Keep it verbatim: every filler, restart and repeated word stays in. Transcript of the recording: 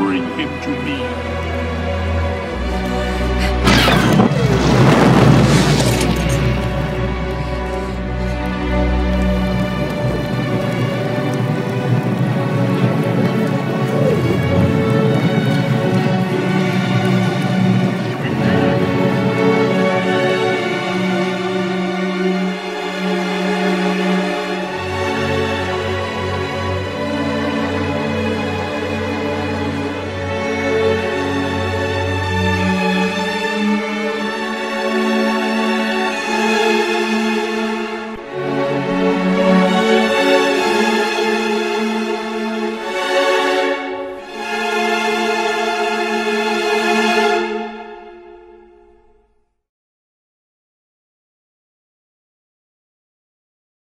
Bring him to me.